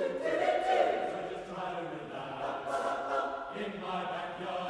In my backyard.